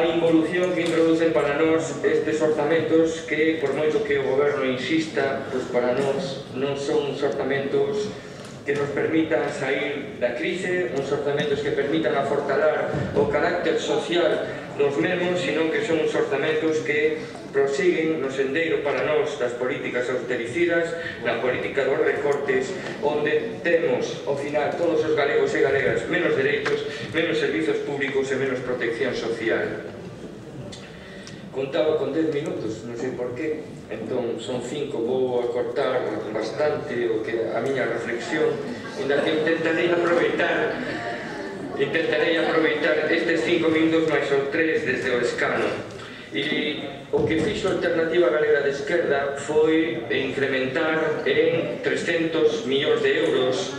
a involución que introducen para nós estes orzamentos que, por moito que o goberno insista, pois para nós non son uns orzamentos que nos permitan sair da crise, uns orzamentos que permitan afortalar o carácter social dos mesmos, senón que son uns orzamentos que prosiguen no sendeiro para nós das políticas austericidas, na política dos recortes, onde temos, ao final, todos os galegos e galegas menos dereitos, menos servizos públicos e menos protección social. Contaba con 10 minutos, non sei por qué, entón son 5, vou acortar bastante o que a miña reflexión, ainda que intentarei aproveitar estes 5 minutos máis ou 3 desde o escano. E o que fixo a Alternativa Galega de Esquerda foi incrementar en 300 millóns de euros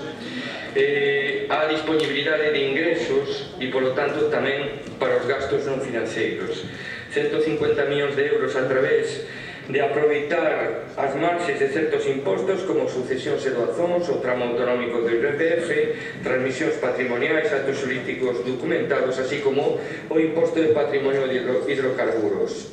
a disponibilidade de ingresos e, polo tanto, tamén para os gastos non financeiros. 150 millóns de euros a través de aproveitar as marxes de certos impostos como sucesións e doazóns, o tramo autonómico do IRPF, transmisións patrimoniais, actos xurídicos documentados, así como o imposto de patrimonio de hidrocarburos.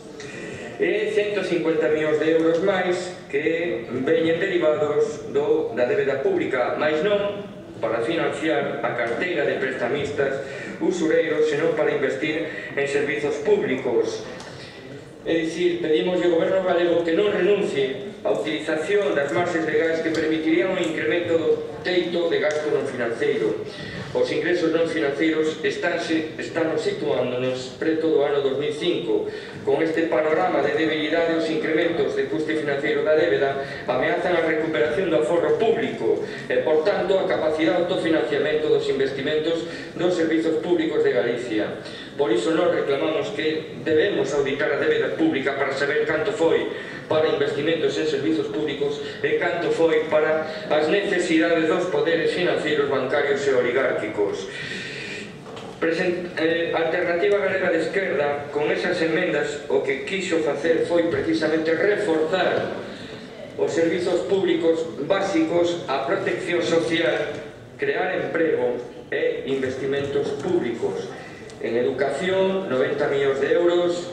E 150 millóns de euros máis que veñen derivados da débeda pública, máis non para financiar a carteira de prestamistas usureiros, senón para investir en servizos públicos. É dicir, pedimos ao goberno galego que non renuncie á utilización das marxes legais que permitirían o incremento do teito de gasto non financeiro. Os ingresos non financeiros están situándonos preto do ano 2005. Con este panorama de debilidade, os incrementos de custe financeiro da débeda ameazan a recuperación do aforro público e, por tanto, a capacidade de autofinanciamento dos investimentos dos servizos públicos de Galicia. Por iso nos reclamamos que debemos auditar a débeda pública para saber canto foi para investimentos en servizos públicos e canto foi para as necesidades dos poderes financeiros, bancarios e oligárquicos. Alternativa Galega de Esquerda, con esas enmendas, o que quixo facer foi precisamente reforzar os servizos públicos básicos, a protección social, crear emprego e investimentos públicos. En educación, 90 millóns de euros,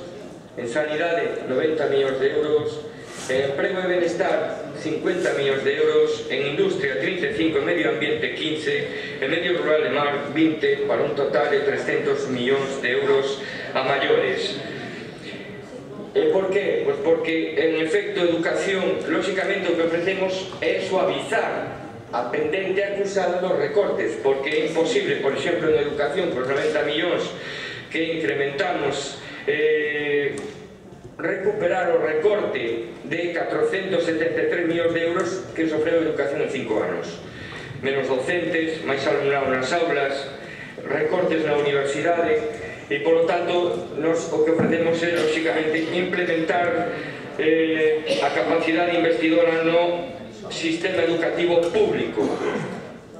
en sanidade, 90 millóns de euros, en emprego e benestar, 50 millóns de euros, en industria, 35, en medio ambiente, 15, en medio rural e mar, 20, para un total de 300 millóns de euros a maiores. E por que? Pois porque, en efecto, educación, lóxicamente, o que ofrecemos é suavizar a pendente acusada dos recortes, porque é imposible, por exemplo, en educación, por 90 millóns que incrementamos, recuperar o recorte de 473 millóns de euros que sofreu a educación en 5 anos. Menos docentes, máis alumnado nas aulas, recortes na universidade, e, polo tanto, nos o que ofrecemos é, lógicamente, implementar a capacidade investidora no sistema educativo público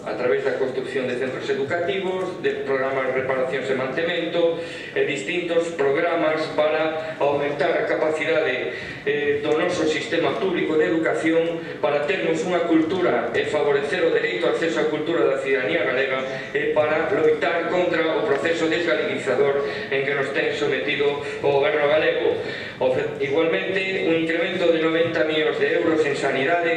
a través da construcción de centros educativos, de programas de reparación e mantemento e distintos programas para aumentar a capacidade do noso sistema público de educación para termos unha cultura e favorecer o dereito ao acceso á cultura da cidadanía galega e para loitar contra o proceso desgaleguizador en que nos ten sometido o goberno galego. Igualmente, un incremento de 90 millóns de euros en sanidade,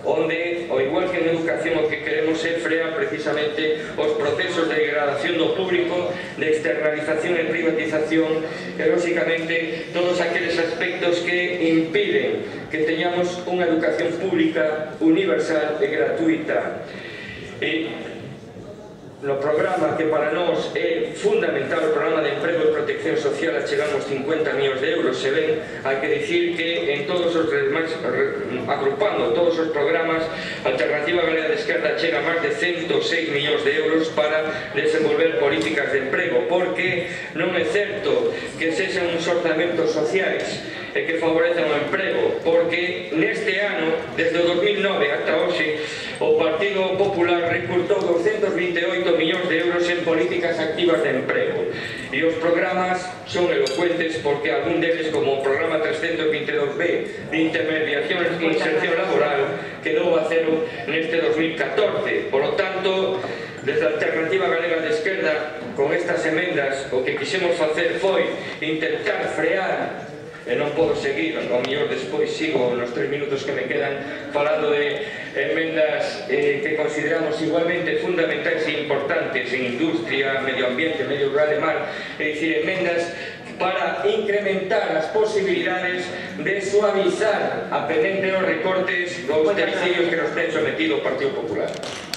onde, ao igual que en educación, o que queremos é frear precisamente os procesos de degradación do público, de externalización e privatización e, lógicamente, todos aqueles aspectos que impiden que teñamos unha educación pública universal e gratuita. E no programa que para nós é fundamental, o programa de emprego e protección social, achegamos 50 millóns de euros. Se ven, hai que dicir que en todos os demais, agrupando todos os programas, Alternativa Galega de Esquerda achega máis de 106 millóns de euros para desenvolver políticas de emprego, porque non é certo que sexan uns orzamentos sociais e que favorecen o emprego, porque neste ano, desde o 2009 ata hoxe, o Partido Popular recortou 228 millóns de euros en políticas activas de emprego. E os programas son elocuentes, porque algún deles, como o programa 322B de intermediación e inserción laboral, quedou a cero neste 2014. Por lo tanto, desde a Alternativa Galega de Esquerda, con estas emendas o que quixemos facer foi intentar frear, e non podo seguir, ao mellor despois sigo nos 3 minutos que me quedan falando de emendas que consideramos igualmente fundamentais e importantes en industria, medio ambiente, medio rural e mar, é dicir, emendas para incrementar as posibilidades de suavizar a pendente os recortes dos austericidios que nos ten sometido o Partido Popular.